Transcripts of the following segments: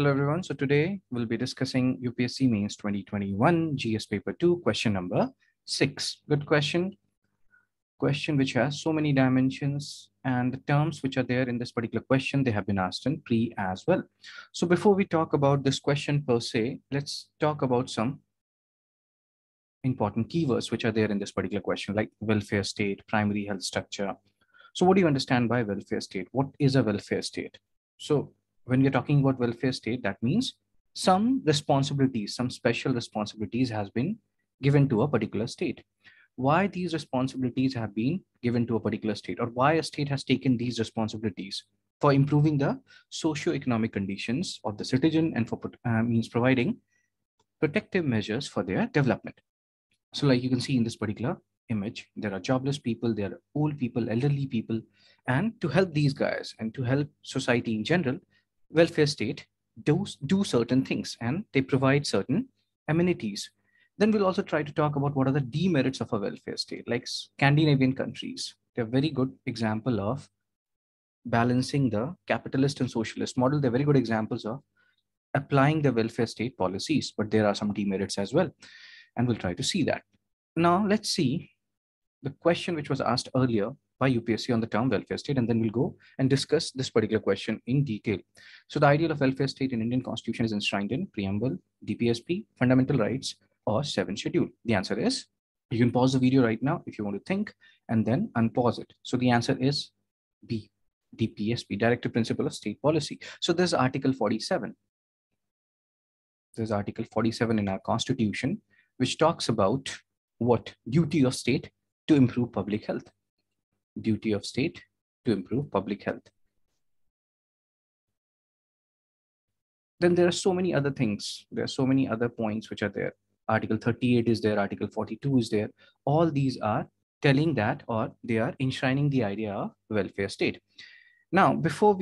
Hello everyone. So today we'll be discussing UPSC Mains 2021 GS Paper 2 question number 6. Good question. Question which has so many dimensions and the terms which are there in this particular question, they have been asked in pre as well. So before we talk about this question per se, let's talk about some important keywords which are there in this particular question, like welfare state, primary health structure. So what do you understand by welfare state? What is a welfare state? So when we're talking about welfare state, that means some responsibilities, some special responsibilities has been given to a particular state. Why these responsibilities have been given to a particular state, or why a state has taken these responsibilities for improving the socio-economic conditions of the citizen and for means providing protective measures for their development. So like you can see in this particular image, there are jobless people, there are old people, elderly people, and to help these guys and to help society in general, welfare state do certain things and they provide certain amenities. Then we'll also try to talk about what are the demerits of a welfare state, like Scandinavian countries. They're a very good example of balancing the capitalist and socialist model. They're very good examples of applying the welfare state policies, but there are some demerits as well. And we'll try to see that. Now let's see the question which was asked earlier by UPSC on the term welfare state, and then we'll go and discuss this particular question in detail. So the ideal of welfare state in Indian Constitution is enshrined in preamble, DPSP, fundamental rights, or 7th schedule. The answer is, you can pause the video right now if you want to think and then unpause it. So the answer is B, DPSP, Directive Principle of State Policy. So there's Article 47. There's Article 47 in our Constitution, which talks about what? Duty of state to improve public health. Duty of state to improve public health. Then there are so many other things. There are so many other points which are there. Article 38 is there, Article 42 is there. All these are telling that, or they are enshrining the idea of welfare state. Now, before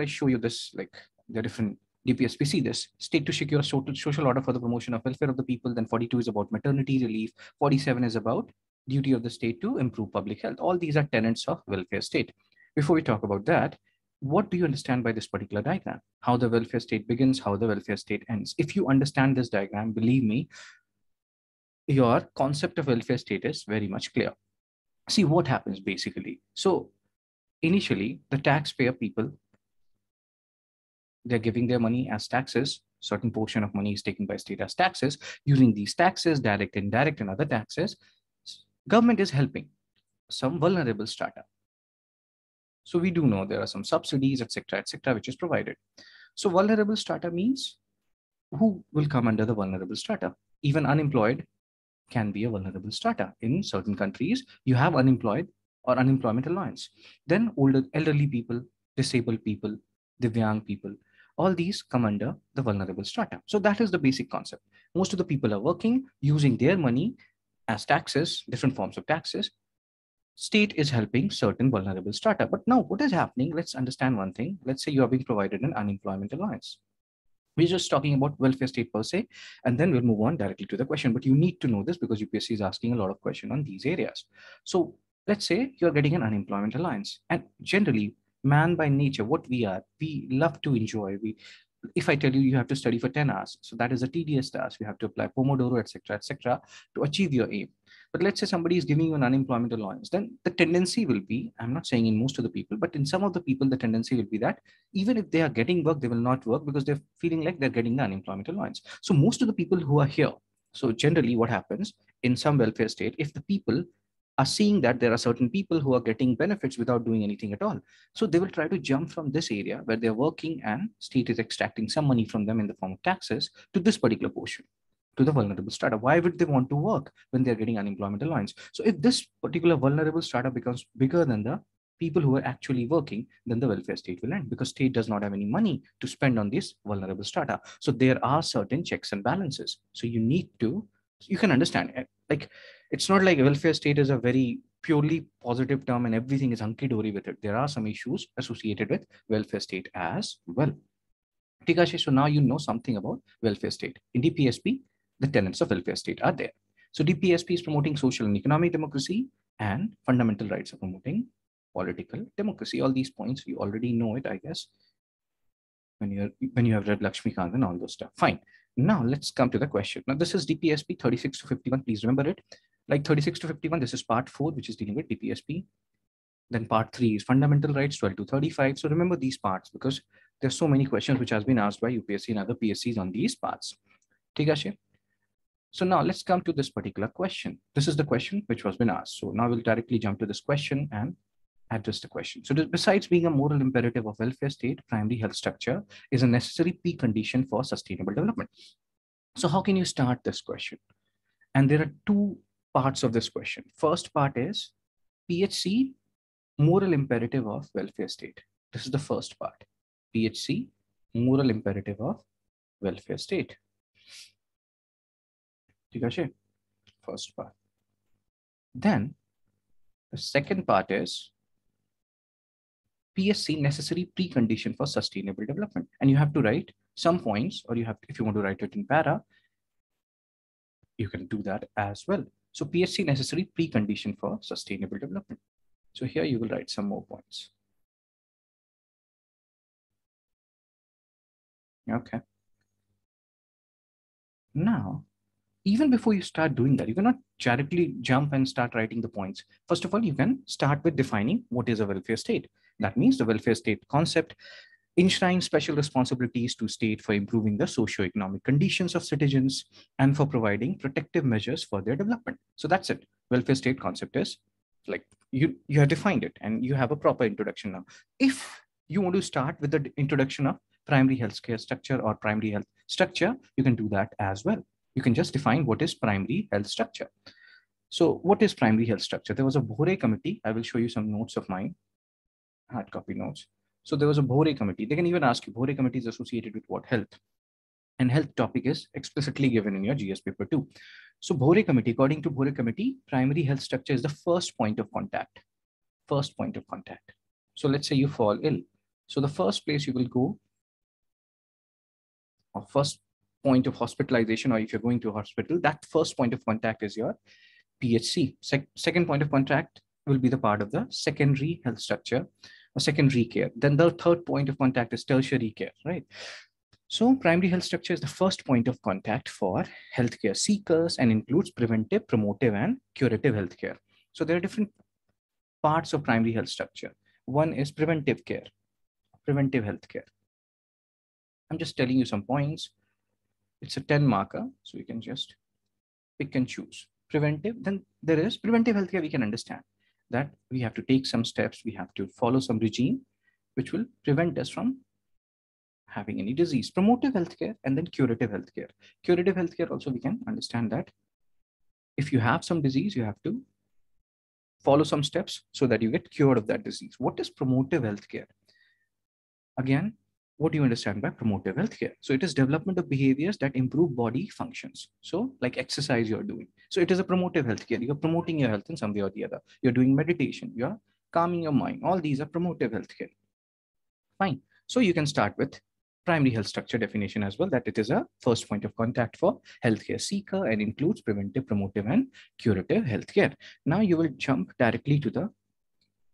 I show you this, like the different DPSP, see this, state to secure social order for the promotion of welfare of the people. Then 42 is about maternity relief. 47 is about duty of the state to improve public health. All these are tenets of welfare state. Before we talk about that, what do you understand by this particular diagram? How the welfare state begins, how the welfare state ends. If you understand this diagram, believe me, your concept of welfare state is very much clear. See what happens basically. So initially, the taxpayer people, they're giving their money as taxes. Certain portion of money is taken by state as taxes. Using these taxes, direct, indirect, and other taxes, government is helping some vulnerable strata. So we do know there are some subsidies, etc., which is provided. So vulnerable strata means who will come under the vulnerable strata? Even unemployed can be a vulnerable strata. In certain countries, you have unemployed or unemployment allowance. Then older, elderly people, disabled people, divyang people, all these come under the vulnerable strata. So that is the basic concept. Most of the people are working, using their money as taxes, different forms of taxes. State is helping certain vulnerable strata. But now what is happening? Let's understand one thing. Let's say you are being provided an unemployment allowance. We're just talking about welfare state per se, and then we'll move on directly to the question. But you need to know this because UPSC is asking a lot of questions on these areas. So let's say you're getting an unemployment allowance, and generally, man by nature, what we are, we love to enjoy. If I tell you, you have to study for 10 hours. So that is a tedious task. You have to apply Pomodoro, etc., to achieve your aim. But let's say somebody is giving you an unemployment allowance, then the tendency will be, I'm not saying in most of the people, but in some of the people, the tendency will be that even if they are getting work, they will not work because they're feeling like they're getting the unemployment allowance. So most of the people who are here, so generally what happens in some welfare state, if the people are seeing that there are certain people who are getting benefits without doing anything at all. So they will try to jump from this area where they're working and state is extracting some money from them in the form of taxes to this particular portion, to the vulnerable strata. Why would they want to work when they're getting unemployment allowance? So if this particular vulnerable strata becomes bigger than the people who are actually working, then the welfare state will end because state does not have any money to spend on this vulnerable strata. So there are certain checks and balances. So you need to, you can understand it. Like, it's not like welfare state is a very purely positive term and everything is hunky-dory with it. There are some issues associated with welfare state as well. So now you know something about welfare state. In DPSP, the tenets of welfare state are there. So DPSP is promoting social and economic democracy, and fundamental rights are promoting political democracy. All these points, you already know it, I guess. when you have read Lakshmikant and all those stuff. Fine. Now let's come to the question. Now this is DPSP 36 to 51. Please remember it. Like 36 to 51, this is part 4, which is dealing with DPSP. Then part 3 is fundamental rights, 12 to 35. So remember these parts because there's so many questions which has been asked by UPSC and other PSCs on these parts. So now let's come to this particular question. This is the question which was been asked. So now we'll directly jump to this question and address the question. So besides being a moral imperative of welfare state, primary health structure is a necessary precondition for sustainable development. So how can you start this question? And there are two parts of this question. First part is PHC, moral imperative of welfare state. This is the first part. PHC, moral imperative of welfare state. First part. Then the second part is PSC, necessary precondition for sustainable development. And you have to write some points, or you have, if you want to write it in para, you can do that as well. So PSC, necessary precondition for sustainable development. So here you will write some more points. Okay. Now, even before you start doing that, you cannot directly jump and start writing the points. First of all, you can start with defining what is a welfare state. That means the welfare state concept enshrines special responsibilities to state for improving the socioeconomic conditions of citizens and for providing protective measures for their development. So that's it. Welfare state concept is like you have defined it and you have a proper introduction now. If you want to start with the introduction of primary healthcare structure or primary health structure, you can do that as well. You can just define what is primary health structure. So what is primary health structure? There was a Bhore committee. I will show you some notes of mine, hard copy notes. So there was a Bhore committee. They can even ask you, Bhore committee is associated with what? Health. And health topic is explicitly given in your GS paper 2. So Bhore committee, according to Bhore committee, primary health structure is the first point of contact. First point of contact. So let's say you fall ill. So the first place you will go, or first point of hospitalization, or if you're going to a hospital, that first point of contact is your PHC. Second point of contact will be the part of the secondary health structure or secondary care. Then the third point of contact is tertiary care, right? So primary health structure is the first point of contact for healthcare seekers and includes preventive, promotive, and curative healthcare. So there are different parts of primary health structure. One is preventive care, preventive healthcare. I'm just telling you some points. It's a 10 marker, so you can just pick and choose. Preventive, then there is preventive healthcare. We can understand that we have to take some steps. We have to follow some regime, which will prevent us from having any disease. Promotive healthcare, and then curative healthcare. Curative healthcare also we can understand that if you have some disease, you have to follow some steps so that you get cured of that disease. What is promotive healthcare? Again, what do you understand by promotive healthcare? So it is development of behaviors that improve body functions. So like exercise you're doing. So it is a promotive healthcare. You're promoting your health in some way or the other. You're doing meditation. You're calming your mind. All these are promotive healthcare. Fine. So you can start with primary health structure definition as well, that it is a first point of contact for healthcare seeker and includes preventive, promotive, and curative healthcare. Now you will jump directly to the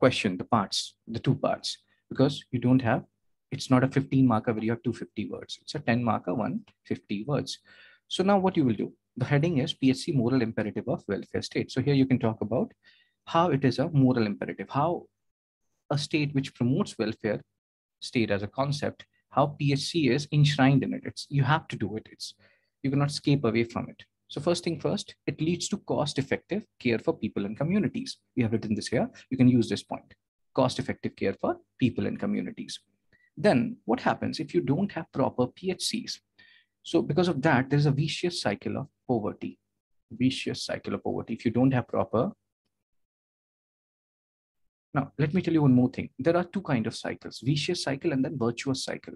question, the parts, the two parts, because you don't have, it's not a 15 marker where you have 250 words. It's a 10 marker, 150 words. So now what you will do, the heading is PHC, moral imperative of welfare state. So here you can talk about how it is a moral imperative, how a state which promotes welfare state as a concept, how PHC is enshrined in it. It's, you have to do it. It's, you cannot escape away from it. So first thing first, it leads to cost-effective care for people and communities. We have written this here. You can use this point, cost-effective care for people and communities. Then what happens if you don't have proper PHCs? So because of that, there's a vicious cycle of poverty, vicious cycle of poverty. If you don't have proper. Now, let me tell you one more thing. There are two kinds of cycles, vicious cycle and then virtuous cycle.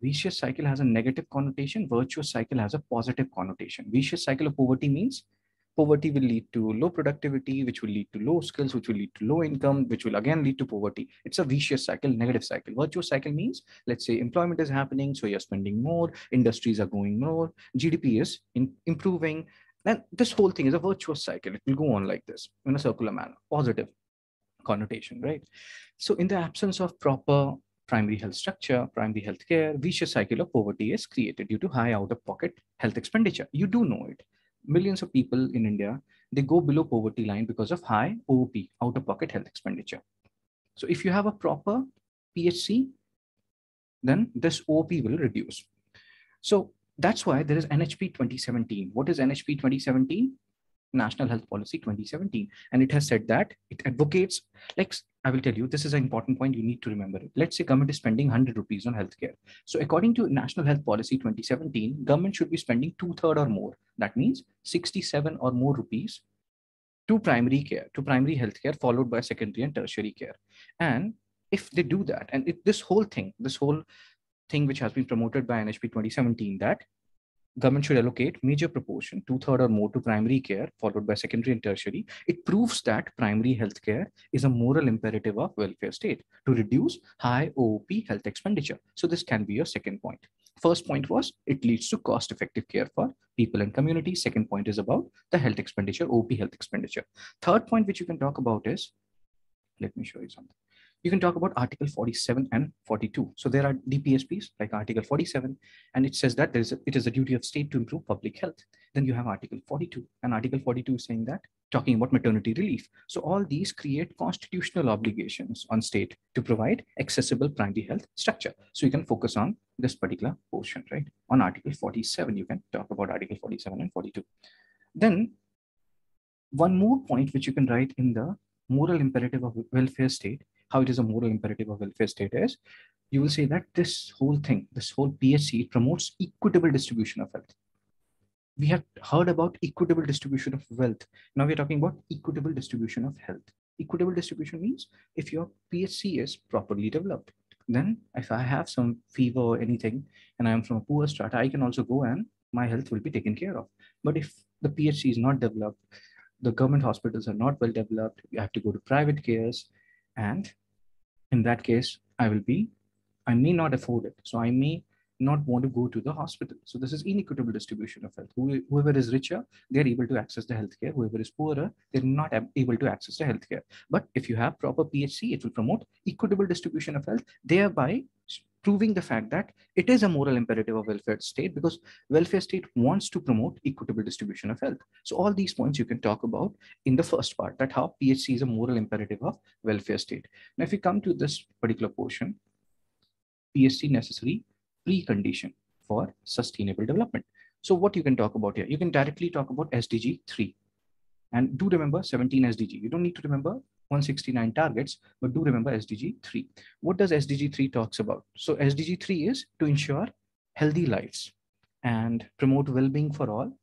Vicious cycle has a negative connotation. Virtuous cycle has a positive connotation. Vicious cycle of poverty means poverty will lead to low productivity, which will lead to low skills, which will lead to low income, which will again lead to poverty. It's a vicious cycle, negative cycle. Virtuous cycle means, let's say employment is happening, so you're spending more, industries are going more, GDP is improving. And this whole thing is a virtuous cycle. It will go on like this in a circular manner, positive connotation, right? So in the absence of proper primary health structure, primary health care, vicious cycle of poverty is created due to high out-of-pocket health expenditure. You do know it. Millions of people in India, they go below poverty line because of high OOP, out-of-pocket health expenditure. So if you have a proper PHC, then this OOP will reduce. So that's why there is NHP 2017. What is NHP 2017? National Health Policy 2017. And it has said that it advocates, like I will tell you, this is an important point. You need to remember it. Let's say government is spending 100 rupees on healthcare. So according to National Health Policy 2017, government should be spending 2/3 or more. That means 67 or more rupees to primary care, to primary healthcare, followed by secondary and tertiary care. And if they do that, and if this whole thing which has been promoted by NHP 2017, that government should allocate major proportion, 2/3 or more, to primary care, followed by secondary and tertiary, it proves that primary health care is a moral imperative of welfare state to reduce high OOP health expenditure. So this can be your second point. First point was it leads to cost-effective care for people and community. Second point is about the health expenditure, OOP health expenditure. Third point which you can talk about is, let me show you something. You can talk about Article 47 and 42. So there are DPSPs like Article 47, and it says that it is a duty of state to improve public health. Then you have Article 42, and Article 42 is saying that, talking about maternity relief. So all these create constitutional obligations on state to provide accessible primary health structure. So you can focus on this particular portion, right? On Article 47, you can talk about Article 47 and 42. Then one more point which you can write in the moral imperative of welfare state, how it is a moral imperative of welfare state is, you will say that this whole thing, this whole PHC promotes equitable distribution of health. We have heard about equitable distribution of wealth. Now we're talking about equitable distribution of health. Equitable distribution means if your PHC is properly developed, then if I have some fever or anything and I'm from a poor strata, I can also go and my health will be taken care of. But if the PHC is not developed, the government hospitals are not well developed, you have to go to private cares. And in that case, I may not afford it. So I may not want to go to the hospital. So this is inequitable distribution of health. Whoever is richer, they're able to access the healthcare. Whoever is poorer, they're not able to access the healthcare. But if you have proper PHC, it will promote equitable distribution of health, thereby proving the fact that it is a moral imperative of welfare state, because welfare state wants to promote equitable distribution of health. So all these points you can talk about in the first part, that how PHC is a moral imperative of welfare state. Now, if we come to this particular portion, PHC necessary precondition for sustainable development. So what you can talk about here, you can directly talk about SDG 3. And do remember 17 SDG. You don't need to remember 169 targets, but do remember SDG 3. What does SDG 3 talks about? So SDG 3 is to ensure healthy lives and promote well-being for all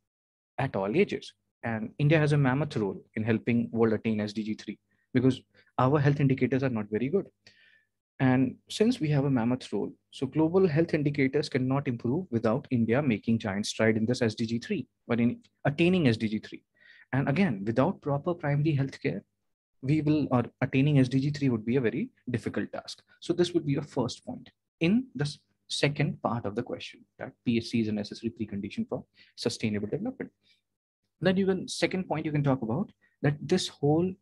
at all ages. And India has a mammoth role in helping world attain SDG 3 because our health indicators are not very good. And since we have a mammoth role, so global health indicators cannot improve without India making giant stride in this SDG 3, but in attaining SDG 3. And again, without proper primary health care, attaining SDG 3 would be a very difficult task. So this would be your first point in the second part of the question, that PHC is a necessary precondition for sustainable development. Then second point you can talk about, that this whole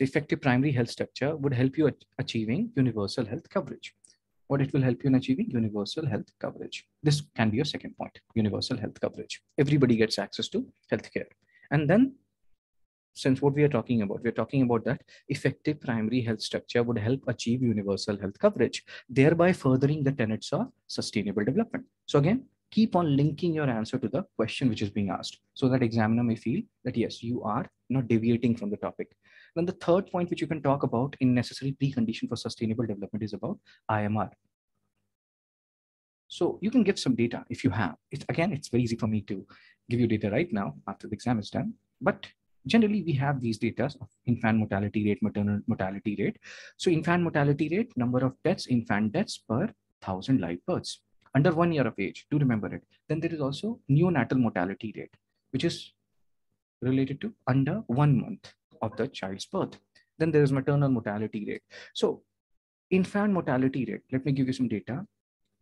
effective primary health structure would help you at achieving universal health coverage. What it will help you in achieving universal health coverage. This can be your second point, universal health coverage. Everybody gets access to healthcare. And then since what we're talking about that effective primary health structure would help achieve universal health coverage, thereby furthering the tenets of sustainable development. So again, keep on linking your answer to the question which is being asked, so that examiner may feel that yes, you are not deviating from the topic. Then the third point which you can talk about in necessary precondition for sustainable development is about IMR. So you can give some data if you have. It's very easy for me to give you data right now after the exam is done, but generally, we have these data of infant mortality rate, maternal mortality rate. So infant mortality rate, number of deaths, infant deaths per 1,000 live births under 1 year of age. Do remember it. Then there is also neonatal mortality rate, which is related to under 1 month of the child's birth. Then there is maternal mortality rate. So infant mortality rate, let me give you some data.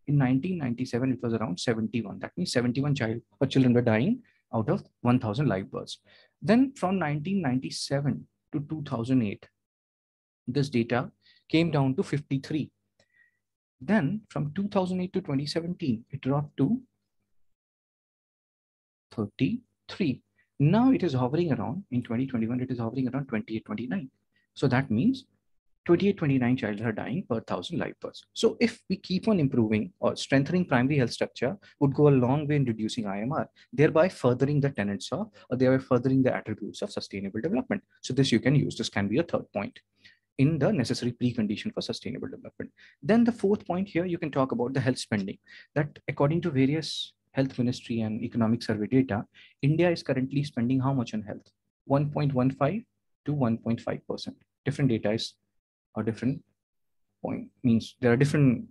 In 1997, it was around 71. That means 71 children were dying out of 1,000 live births. Then from 1997 to 2008, this data came down to 53. Then from 2008 to 2017, it dropped to 33. Now it is hovering around, in 2021, it is hovering around 28, 29. So that means 28, 29 children are dying per 1,000 live births. So if we keep on improving or strengthening primary health structure, would go a long way in reducing IMR, thereby furthering the tenets of, or thereby furthering the attributes of sustainable development. So this you can use, this can be a third point in the necessary precondition for sustainable development. Then the fourth point here, you can talk about the health spending, that according to various health ministry and economic survey data, India is currently spending how much on health? 1.15 to 1.5%. Different data is a different point, means there are different,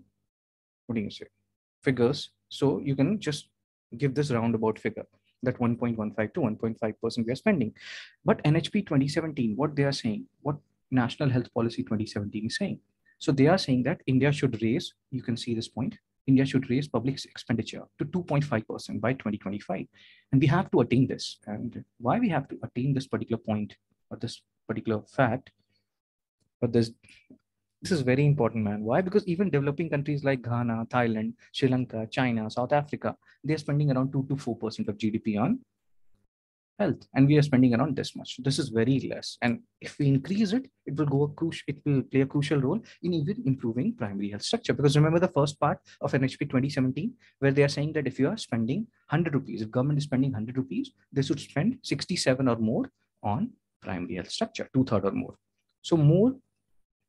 what do you say, figures. So you can just give this roundabout figure that 1.15 to 1.5% we are spending. But NHP 2017, what they are saying, what National Health Policy 2017 is saying. So they are saying that India should raise, you can see this point, India should raise public expenditure to 2.5% by 2025. And we have to attain this. And why we have to attain this particular point or this particular fact, but this is very important, man. Why? Because even developing countries like Ghana, Thailand, Sri Lanka, China, South Africa, they're spending around 2 to 4% of GDP on health, and we are spending around this much. This is very less, and if we increase it, it will go a play a crucial role in even improving primary health structure. Because remember the first part of NHP 2017, where they are saying that if you are spending 100 rupees, if government is spending 100 rupees, they should spend 67 or more on primary health structure, 2/3 or more. So more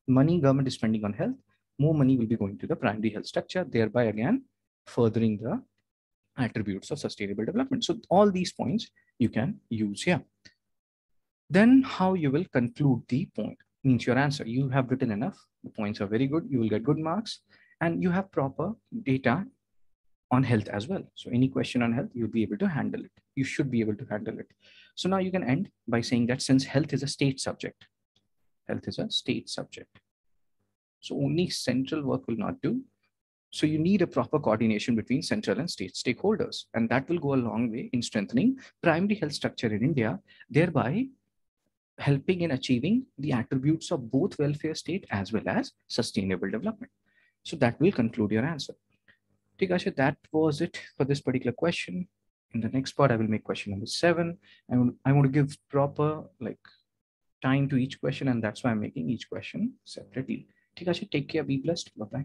money government is spending on health, more money will be going to the primary health structure, thereby again furthering the attributes of sustainable development. So all these points you can use here. Then how you will conclude the point, means your answer. You have written enough, the points are very good, you will get good marks, and you have proper data on health as well. So any question on health, you'll be able to handle it. You should be able to handle it. So now you can end by saying that since health is a state subject, health is a state subject, so only central work will not do. So you need a proper coordination between central and state stakeholders, and that will go a long way in strengthening primary health structure in India, thereby helping in achieving the attributes of both welfare state as well as sustainable development. So that will conclude your answer. Tikasha, that was it for this particular question. In the next part, I will make question number 7. And I want to give proper time to each question, and that's why I'm making each question separately. Tikasha, take care, be blessed. Bye-bye.